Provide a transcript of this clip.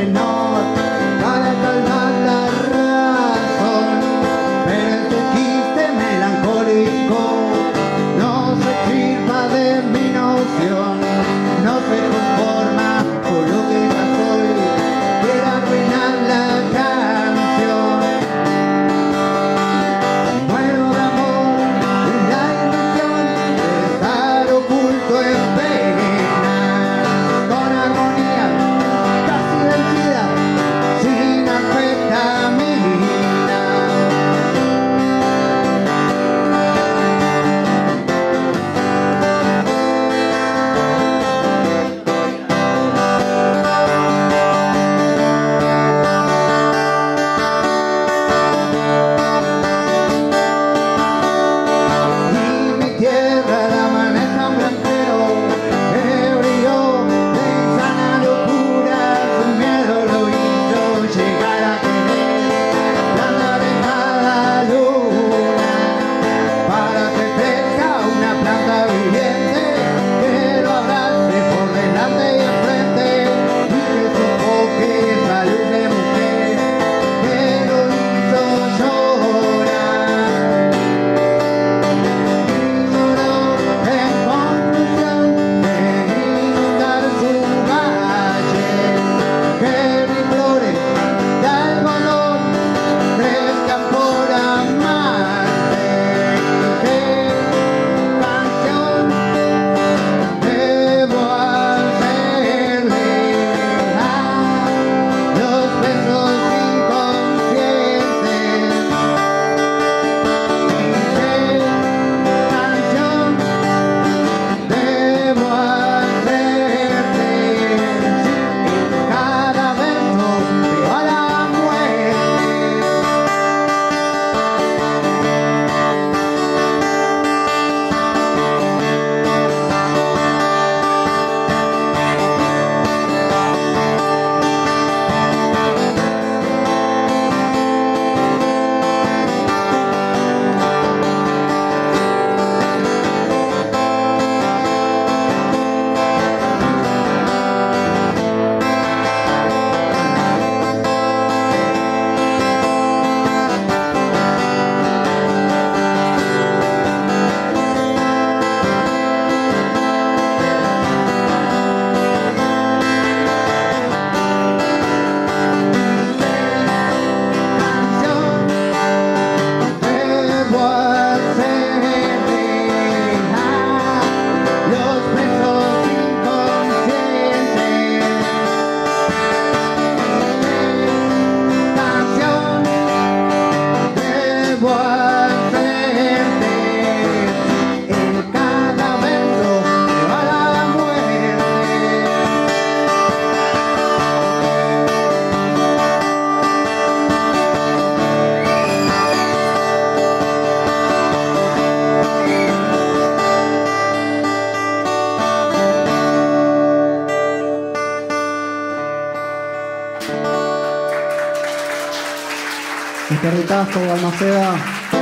menor para calmar la razón, pero este chiste melancólico no se sirva de mi noción, no se conforma con lo que ya soy, quiere arruinar la canción. Muero de amor y la ilusión de estar oculto en pena. Eskerrik asko, Balmaceda.